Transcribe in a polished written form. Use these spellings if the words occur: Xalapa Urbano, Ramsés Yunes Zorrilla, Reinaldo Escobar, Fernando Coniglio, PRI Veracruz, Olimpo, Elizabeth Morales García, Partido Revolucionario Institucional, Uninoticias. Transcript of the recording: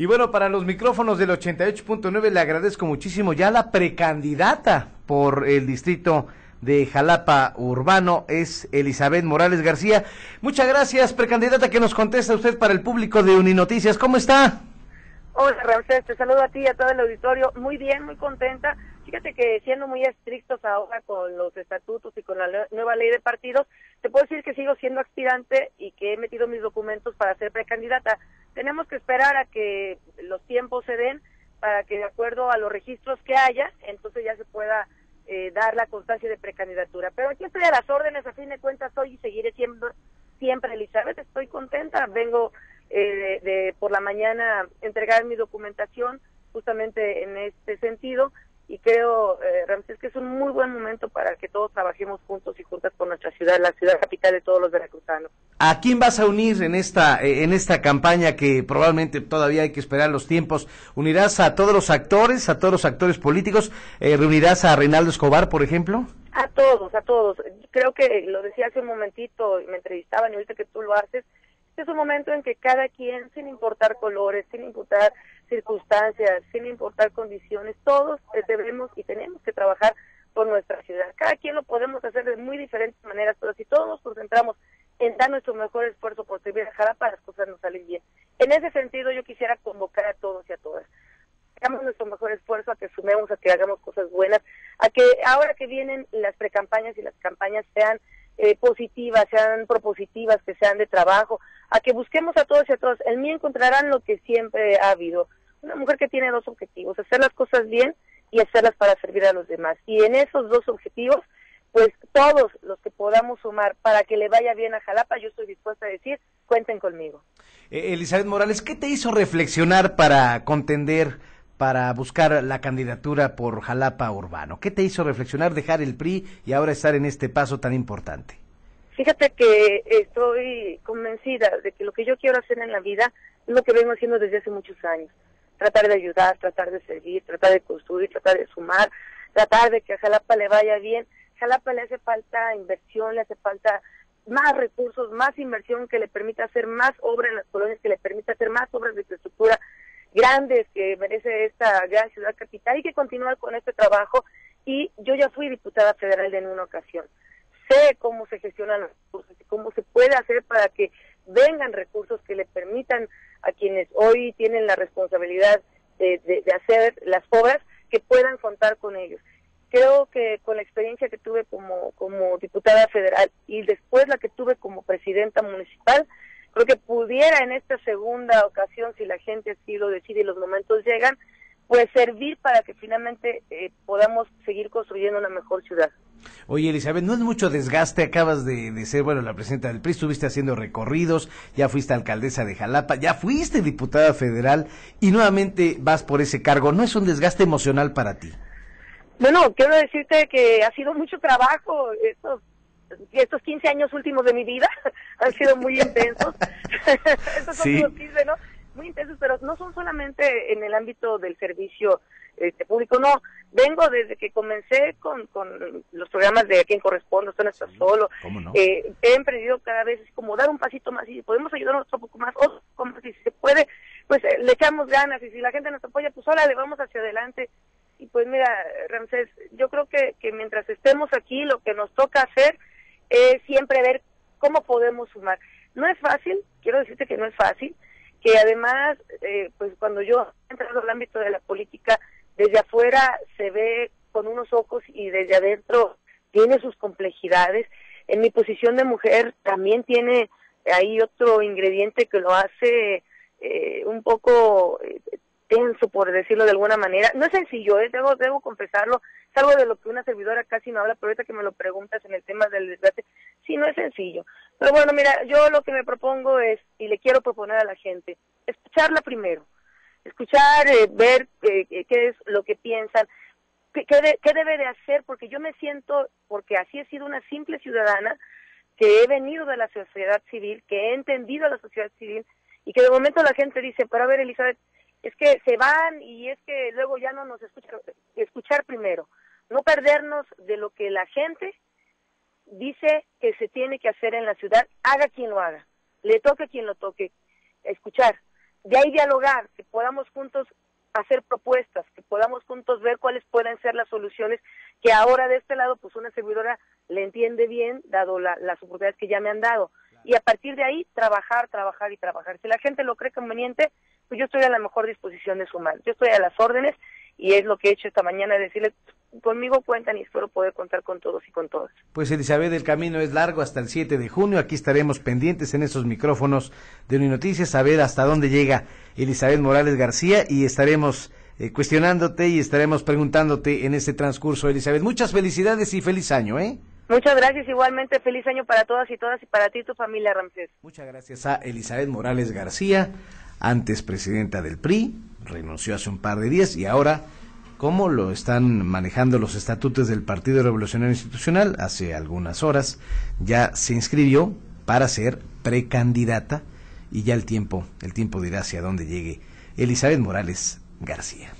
Y bueno, para los micrófonos del 88.9 le agradezco muchísimo ya la precandidata por el distrito de Xalapa Urbano, es Elizabeth Morales García. Muchas gracias, precandidata, que nos contesta usted para el público de Uninoticias. ¿Cómo está? Hola, Ramsés, te saludo a ti y a todo el auditorio. Muy bien, muy contenta. Fíjate que siendo muy estrictos ahora con los estatutos y con la nueva ley de partidos, te puedo decir que sigo siendo aspirante y que he metido mis documentos para ser precandidata. Tenemos que esperar a que los tiempos se den para que de acuerdo a los registros que haya, entonces ya se pueda dar la constancia de precandidatura. Pero aquí estoy a las órdenes, a fin de cuentas hoy y seguiré siempre Elizabeth. Estoy contenta, vengo por la mañana entregar mi documentación justamente en este sentido, y creo, Ramsés, que es un muy buen momento para que todos trabajemos juntos y juntas por nuestra ciudad, la ciudad capital de todos los veracruzanos. ¿A quién vas a unir en esta campaña que probablemente todavía hay que esperar los tiempos? ¿Unirás a todos los actores políticos? ¿Reunirás a Reinaldo Escobar, por ejemplo? A todos, a todos. Creo que lo decía hace un momentito, me entrevistaban y ahorita que tú lo haces, es un momento en que cada quien, sin importar colores, sin importar circunstancias, sin importar condiciones, todos debemos y tenemos que trabajar por nuestra ciudad. Cada quien lo podemos hacer de muy diferentes maneras, pero si todos nos concentramos en dar nuestro mejor esfuerzo por servir a Xalapa, las cosas nos salen bien. En ese sentido, yo quisiera convocar a todos y a todas. Hagamos nuestro mejor esfuerzo, a que sumemos, a que hagamos cosas buenas, a que ahora que vienen las precampañas y las campañas sean positivas, sean propositivas, que sean de trabajo, a que busquemos a todos y a todas. En mí encontrarán lo que siempre ha habido. Una mujer que tiene dos objetivos, hacer las cosas bien y hacerlas para servir a los demás. Y en esos dos objetivos, pues todos los que podamos sumar para que le vaya bien a Xalapa, yo estoy dispuesta a decir, cuenten conmigo. Elizabeth Morales, ¿qué te hizo reflexionar para contender, para buscar la candidatura por Xalapa Urbano? ¿Qué te hizo reflexionar, dejar el PRI y ahora estar en este paso tan importante? Fíjate que estoy convencida de que lo que yo quiero hacer en la vida es lo que vengo haciendo desde hace muchos años. Tratar de ayudar, tratar de servir, tratar de construir, tratar de sumar, tratar de que a Xalapa le vaya bien. Xalapa le hace falta inversión, le hace falta más recursos, más inversión que le permita hacer más obra en las colonias, que le permita hacer más obras de infraestructura grandes que merece esta gran ciudad capital, y que continuar con este trabajo. Y yo ya fui diputada federal en una ocasión. Sé cómo se gestionan los recursos y cómo se puede hacer para que vengan recursos que le permitan a quienes hoy tienen la responsabilidad de hacer las obras, que puedan contar con ellos. Creo que con la experiencia que tuve como diputada federal y después la que tuve como presidenta municipal, creo que pudiera en esta segunda ocasión, si la gente así lo decide y los momentos llegan, pues servir para que finalmente podamos seguir construyendo una mejor ciudad. Oye, Elizabeth, no es mucho desgaste, acabas de ser, bueno, la presidenta del PRI, estuviste haciendo recorridos, ya fuiste alcaldesa de Xalapa, ya fuiste diputada federal y nuevamente vas por ese cargo. ¿No es un desgaste emocional para ti? Bueno, quiero decirte que ha sido mucho trabajo estos 15 años últimos de mi vida, han sido muy intensos. Estos son los 15, ¿no? Muy intensos, pero no son solamente en el ámbito del servicio público, no. Vengo desde que comencé con los programas de A Quien Corresponde, Esto No Está Solo. ¿Cómo no? He emprendido cada vez como dar un pasito más, y si podemos ayudarnos otro poco más, si se puede, pues le echamos ganas, y si la gente nos apoya, pues ahora le vamos hacia adelante. Y pues mira, Ramsés, yo creo que mientras estemos aquí, lo que nos toca hacer es siempre ver cómo podemos sumar. No es fácil, quiero decirte que no es fácil, que además, pues cuando yo he entrado al ámbito de la política, desde afuera se ve con unos ojos y desde adentro tiene sus complejidades. En mi posición de mujer también tiene ahí otro ingrediente que lo hace un poco tenso, por decirlo de alguna manera. No es sencillo, debo confesarlo, es algo de lo que una servidora casi no habla, pero ahorita que me lo preguntas en el tema del desgaste, sí, no es sencillo. Pero bueno, mira, yo lo que me propongo es, y le quiero proponer a la gente, escucharla primero, escuchar, ver qué es lo que piensan, qué debe de hacer, porque yo me siento, porque así he sido una simple ciudadana, que he venido de la sociedad civil, que he entendido a la sociedad civil, y que de momento la gente dice, pero a ver, Elizabeth, es que se van y es que luego ya no nos escuchan. Escuchar primero, no perdernos de lo que la gente dice que se tiene que hacer en la ciudad, haga quien lo haga, le toque a quien lo toque, escuchar. de ahí dialogar, que podamos juntos hacer propuestas, que podamos juntos ver cuáles pueden ser las soluciones, que ahora de este lado pues una servidora le entiende bien, dado las oportunidades que ya me han dado, y a partir de ahí trabajar. Si la gente lo cree conveniente, pues yo estoy a la mejor disposición de sumar, yo estoy a las órdenes, y es lo que he hecho esta mañana, decirles, conmigo cuentan y espero poder contar con todos y con todas. Pues Elizabeth, el camino es largo hasta el 7 de junio, aquí estaremos pendientes en esos micrófonos de Uninoticias, a ver hasta dónde llega Elizabeth Morales García, y estaremos cuestionándote y estaremos preguntándote en este transcurso. Elizabeth, muchas felicidades y feliz año, ¿eh? Muchas gracias, igualmente feliz año para todas y para ti y tu familia, Ramsés. Muchas gracias a Elizabeth Morales García, antes presidenta del PRI, renunció hace un par de días, y ahora, ¿cómo lo están manejando los estatutos del Partido Revolucionario Institucional? Hace algunas horas ya se inscribió para ser precandidata, y ya el tiempo dirá hacia dónde llegue Elizabeth Morales García.